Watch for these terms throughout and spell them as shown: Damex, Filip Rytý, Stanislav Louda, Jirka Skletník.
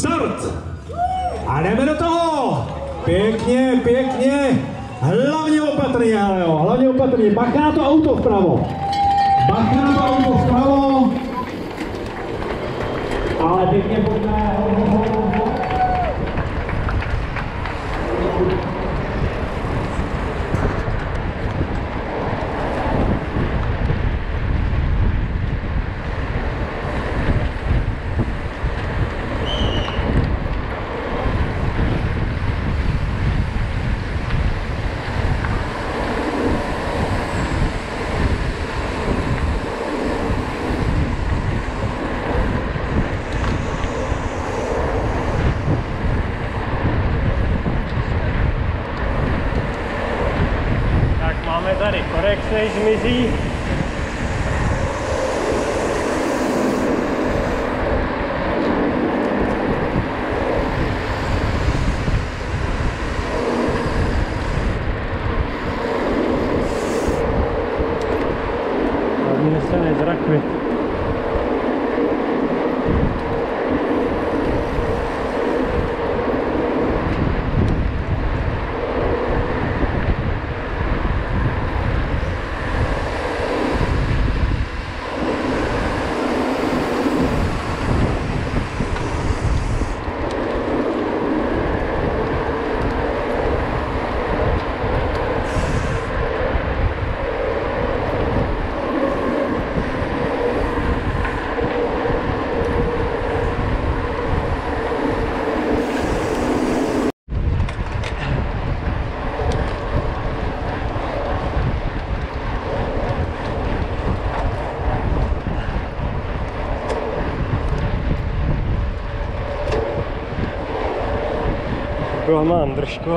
start! A jdeme do toho! Pěkně, pěkně! Hlavně opatrně, ale jo, hlavně opatrně. Bacha na to auto vpravo. Bacha na to auto vpravo. Ale pěkně pojďme. Tady korex než mizí. Hlavně se nezrakvit. Mám držku.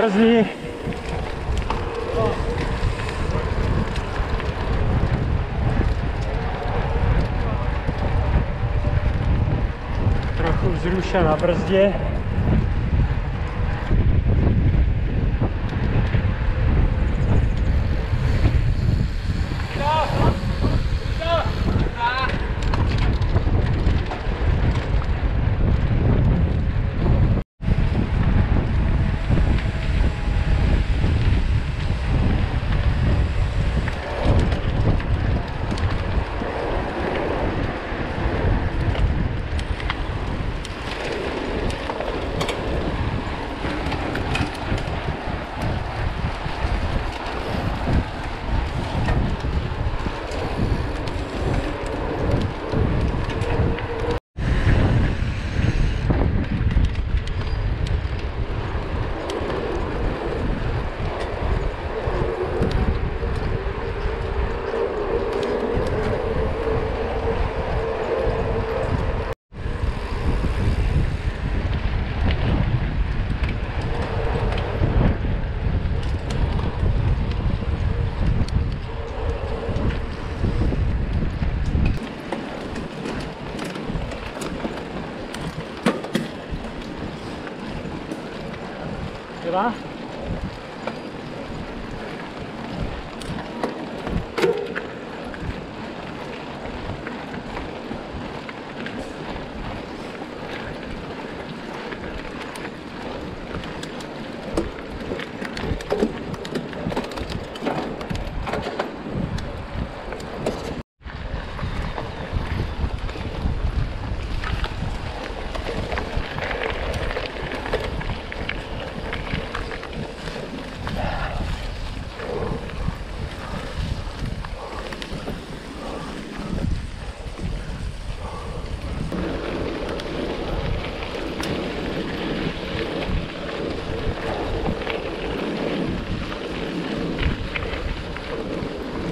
Brzy. Trochu vzrušen na brzdě. dva.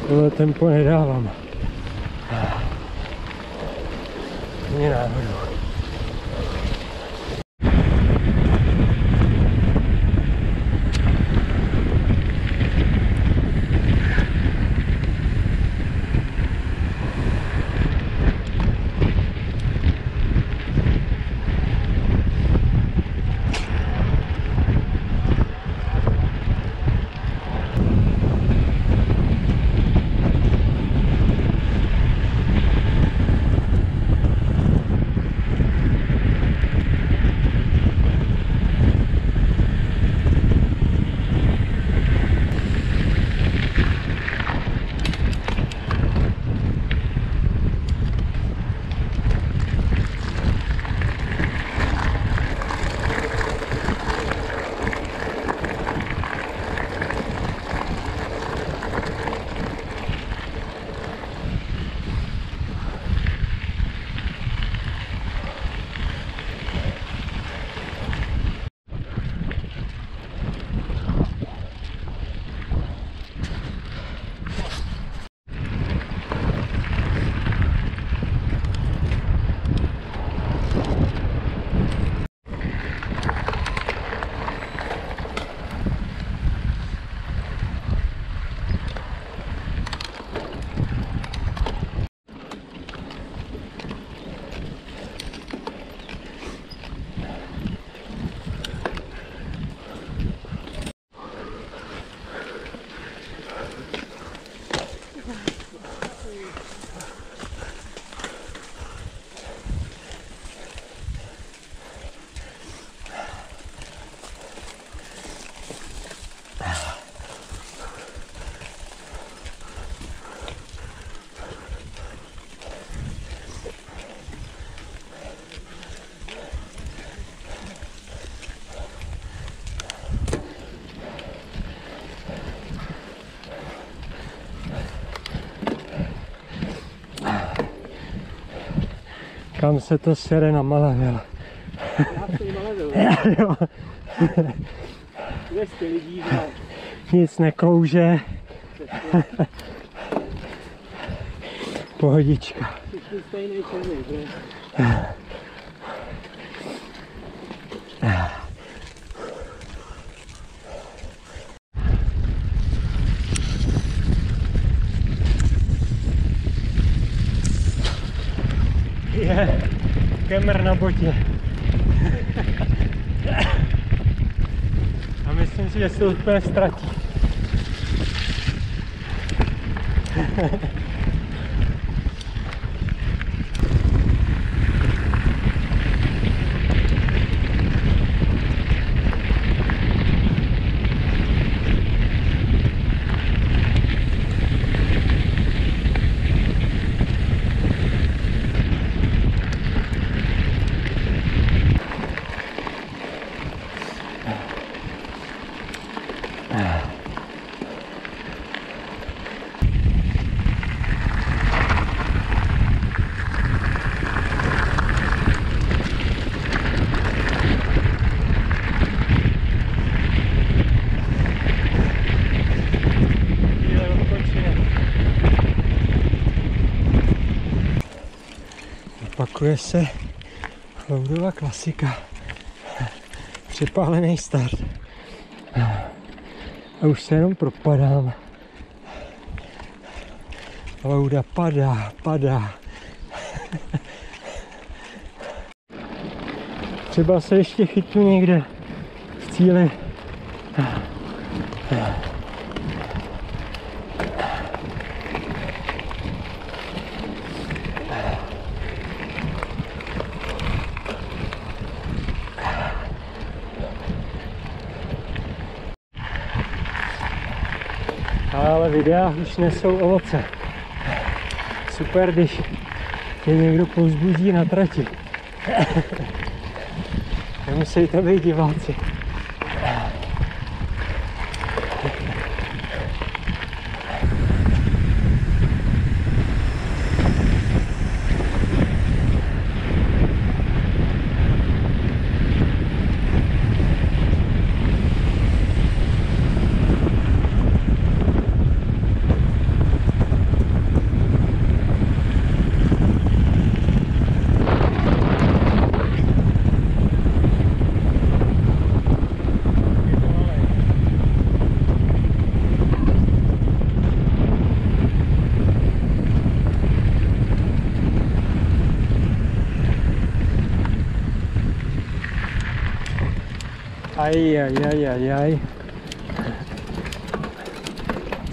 Tohle tempo nedávám. Ani náhodou. Kam se to sere na Malavil? Jo. 200 lidí. Nic neklouže. Pohodička. Kemer na botě. A myslím si, že se úplně ztratí. Opakuje se Loudova klasika. Přepálený start. A už se jenom propadám. Louda padá. Třeba se ještě chytnu někde v cíli Ale videa už nesou ovoce. Super, když tě někdo povzbudí na trati. Nemusí to být diváci. Ajajajajaj.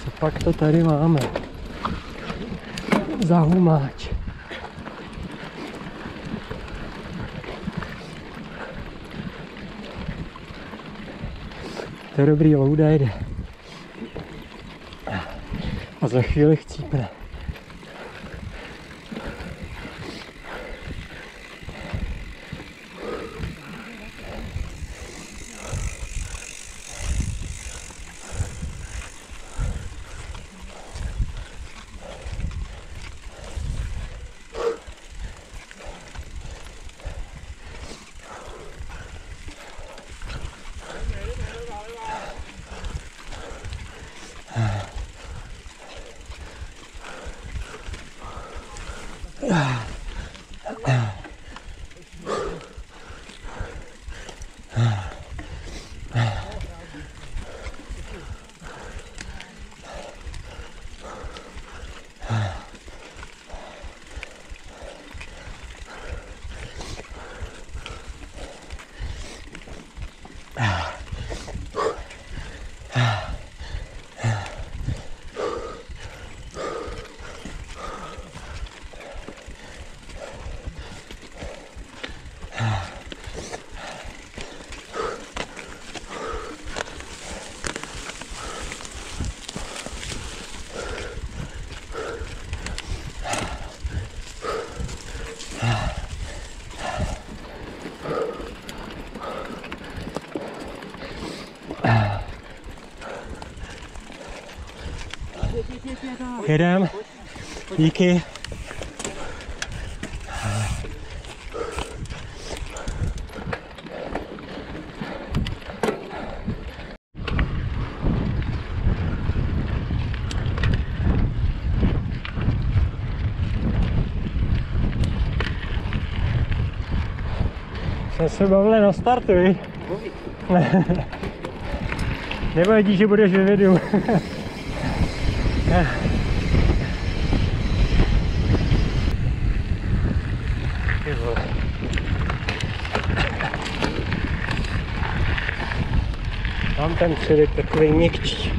Co pak to tady máme? Za humáč. To je dobrý, louda jde. A za chvíli chcípne. Jedem, díky. Jsme se bavili na startu, vi? Nevadí, že budeš ve videu. Mám ten předek takový měkčí.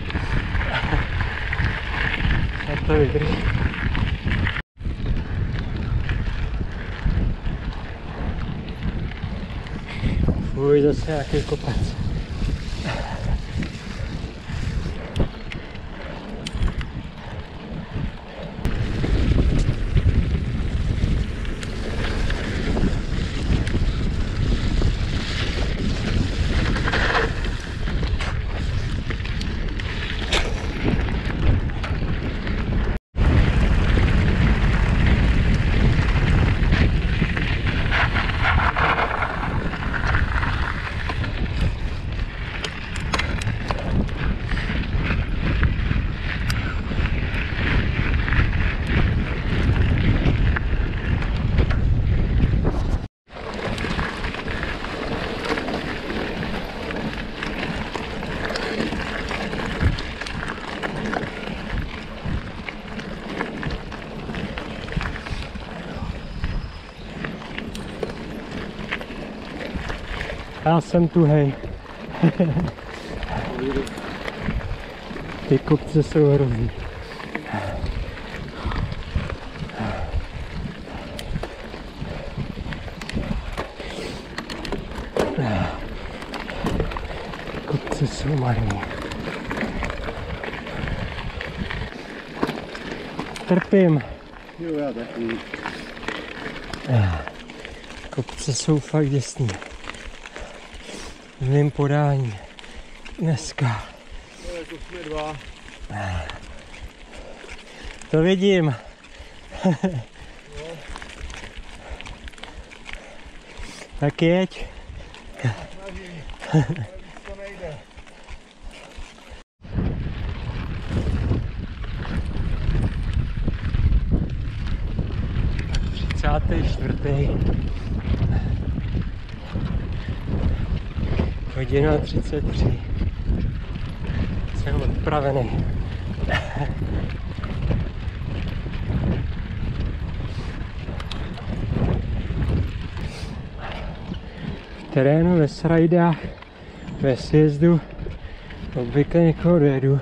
Já to vydrží. Fuj, zase nějaký kopec. Já jsem tuhej. Ty kopce jsou hrozný. Kopce jsou marný. Trpím. Jo, já taky. Kopce jsou fakt děsný. V mém podání. Dneska. To je jako jsme dva. To vidím. No. Tak jeď. To nejde. Tak 34. Hodina 33. Jsem odpravený. V terénu ve srajdách, ve sjezdu obvykle někoho dojedu.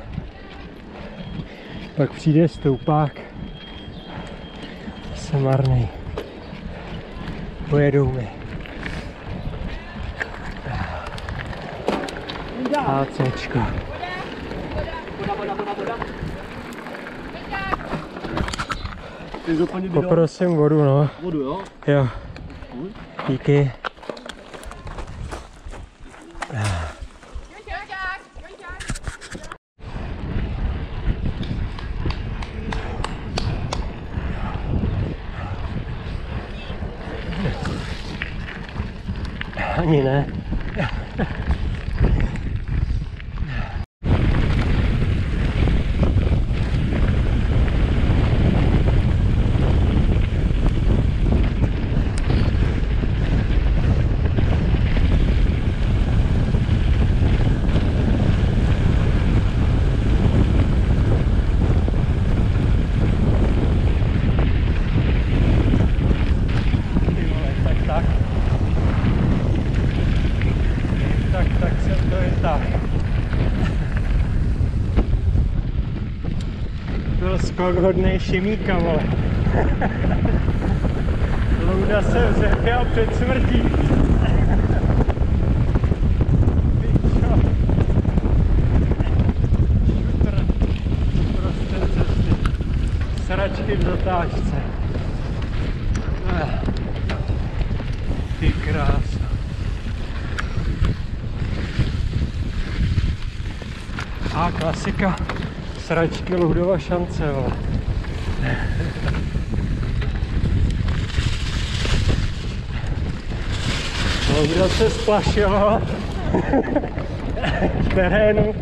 Pak přijde stoupák. Jsem marný. Pojedou mi. ACčko. Poprosím vodu, no. Vodu, jo? Jo. Díky. Ani ne. Skok hodnej šimíka, vole. Louda se vzepěl před smrtí. Pičo. Šutr. Prosté cesty. Sračky v zatáčce. Ty krása. A klasika. Sračky, Luhdova šance, vole. Luhda se splašila v terénu.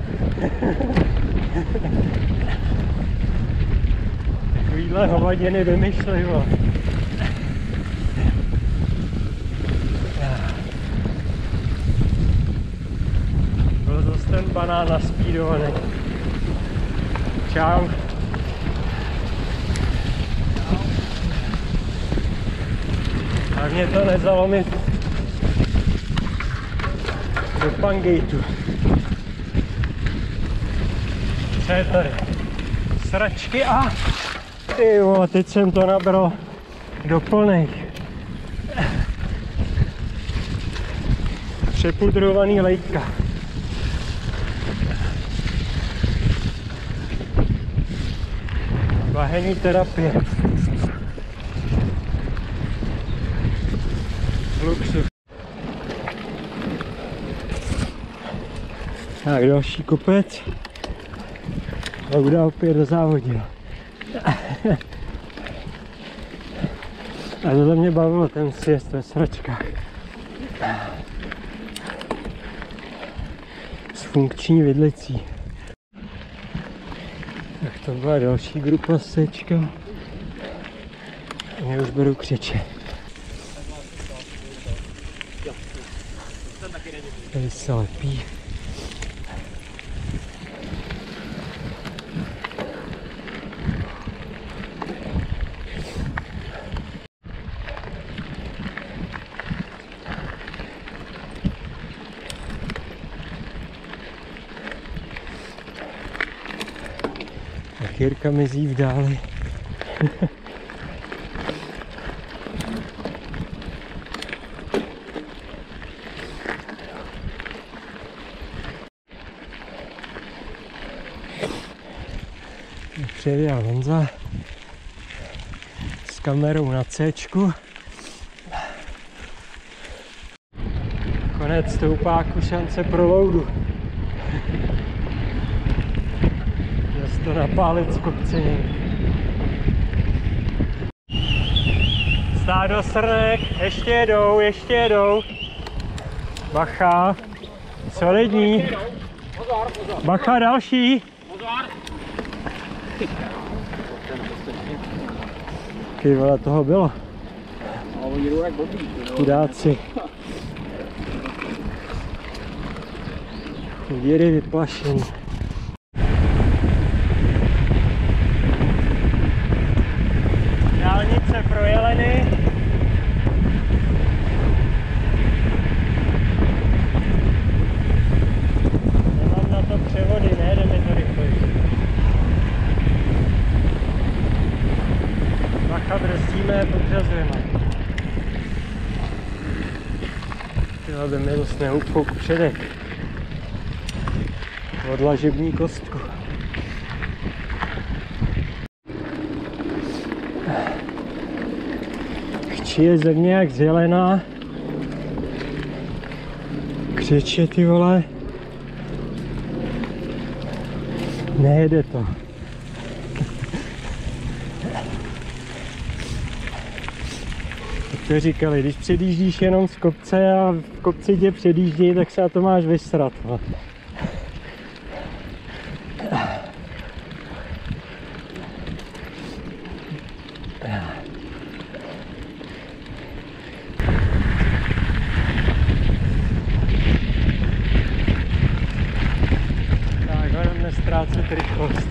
Takovýhle hovaděny vymyšlej, vole. Byl zase ten banán naspídovaný. Čau. A mě to nezalomit do Pangeitu. Co je tady? Sračky a... Ty vole, teď jsem to nabral do plných. Přepudrovaný lejka. Vahenní terapie. Luxus. Tak další kopec. Luda opět dozávodil. A tohle mě bavilo, ten sjezd ve sračkách. S funkční vidlicí. To byla další grupa sečka. Mě už budou křeče. Tady se lepí. Kýrka mizí v dáli. Přijede Honza s kamerou na C-čku. Konec stoupáku, šance pro loudu. Zas to napálit z kopciny. Stádo srnek, ještě jedou. Bacha, solidní. Bacha další. Ty vole, toho bylo. Chudáci. Díry vyplašení. Dálnice pro jeleny. Nemám na to převody, nejde mi to rychleji. Bacha, brzdíme, podřazujeme. Tyhle by mi dost nehoupou předek. Odlažební kostku. Kři je země jak zelená. Křiče, ty vole. Nejede to. To říkali, když předjíždíš jenom z kopce a v kopci tě předjíždějí, tak se na to máš vysrat. Ztrácet rychlost.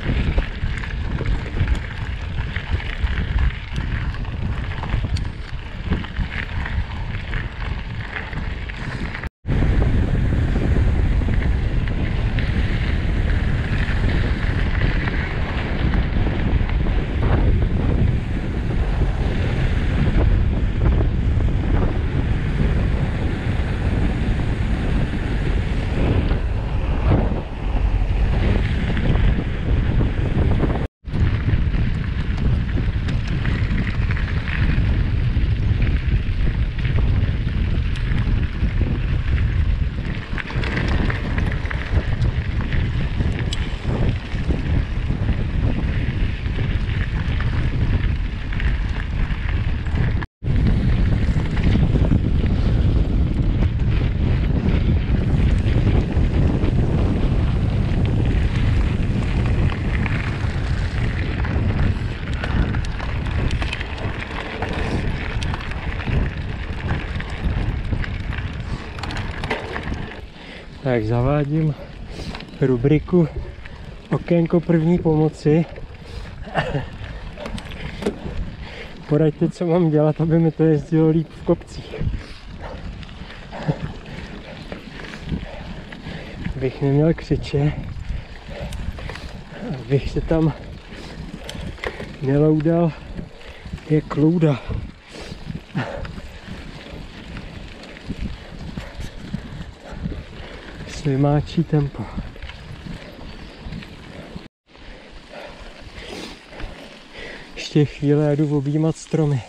Tak zavádím rubriku okénko první pomoci. Poraďte, co mám dělat, aby mi to jezdilo líp v kopcích. Abych neměl křeče, abych se tam neloudal jak louda. Vymáčí tempo. Ještě chvíle a jdu objímat stromy.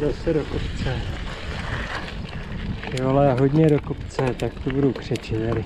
Zase do kopce. Ty vole, hodně do kopce, tak to budou křeči tady.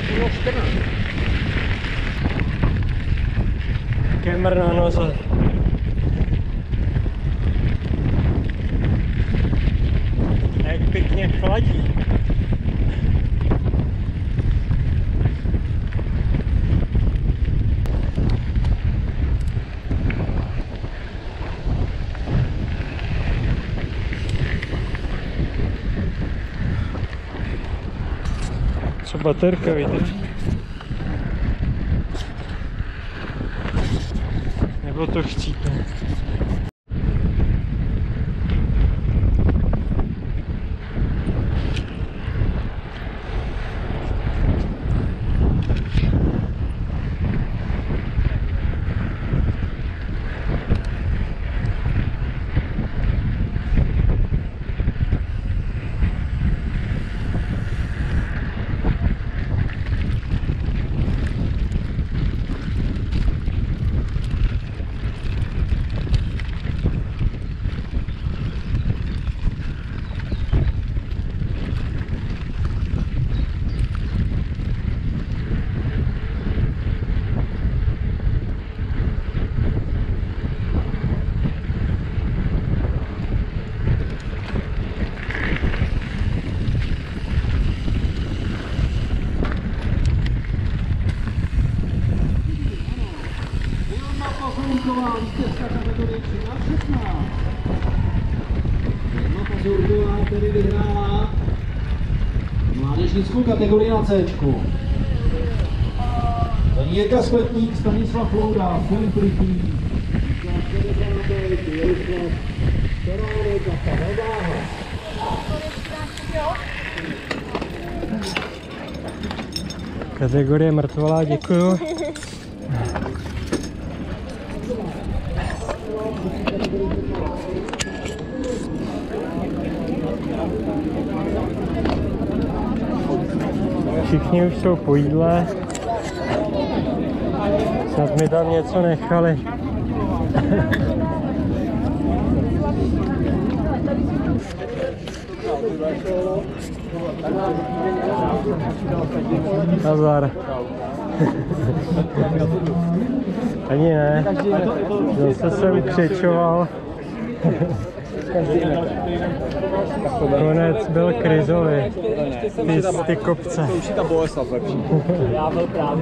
většího štrna. Kemr na noze. Jak pěkně chladí. Co baterka vidět. Nebo to chcípne. Který vyhrává mládežnickou kategorii na C-čku. Jirka Skletník, Stanislav Louda, Filip Rytý, kategorie mrtvolá, děkuju. Všichni už jsou po jídle. Snad mi tam něco nechali. Nazar. Ani ne. Zase jsem křečoval. Konec byl Kryzovi, ty kopce.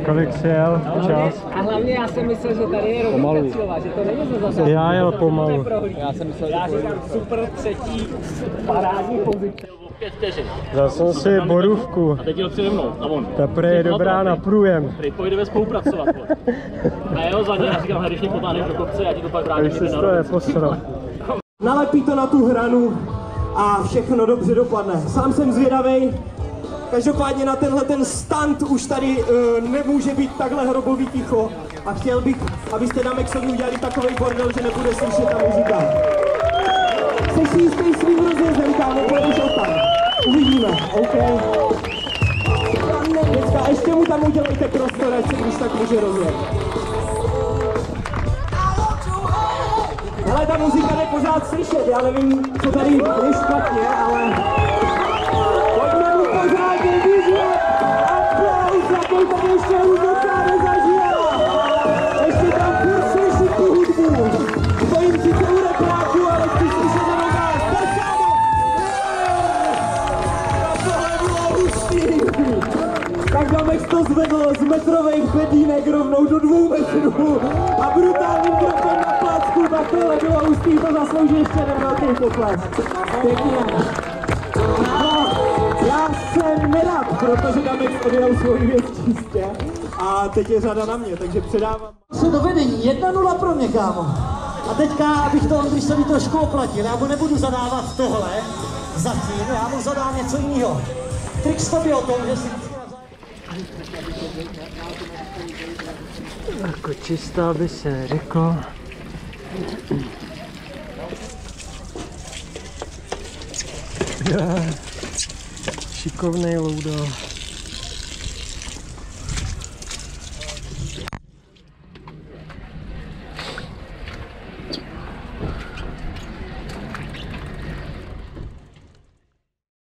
Kolik jsi jel čas? A hlavně já jsem myslel, že tady je Robíka Cílová, že to není za zase. Já jel pomalu. Já říkám super třetí, parádní pozice. Vzal jsem si borůvku. A teď jel přede mnou, a on. Ta prý je dobrá na průjem. Pojdeme spolupracovat. A jeho zadně, já říkám, když mě potáhneš do kopce, já ti to pak vrátím. Už jsi to neposral. Nalepí to na tu hranu a všechno dobře dopadne. Sám jsem zvědavej, každopádně na tenhle ten stand už tady nemůže být takhle hrobový ticho a chtěl bych, abyste Damexovi udělali takovej bordel, že nebude slyšet ta muzika. Seš jistý svým rozjezdem, kámo, půjdeš o tam. Uvidíme, OK? Děcka, ještě mu tam udělejte prostor, ať se když tak může rozjet. Ale ta muzika jde pořád slyšet, já nevím, co tady je špatně, ale... Pojďme mu pořád vyžet! Aplauz, jakou tady ještě hudobka nezažila! Ještě tam furt slyšet tu hudbu! Stojím sice u repráku, ale chci slyšet na nás! Perkádo! A tohle bylo hustý! Tak Damex to zvedl z metrových bedínek rovnou do 2 metrů a brutálním krokem na placku na tohle bylo hustý, to zaslouží ještě jeden velký pokles. Pěkně. No, já jsem nerad, protože Damex odjel svou věc čistě a teď je řada na mě, takže předávám. Jsou do vedení, 1-0 pro mě, kámo. A teďka, abych to Ondřišovi trošku oplatil, já mu nebudu zadávat tohle zatím, já mu zadám něco jiného. Trix to by o tom, že si... Jako čistá by se řeklo. Šikovnej Loudo.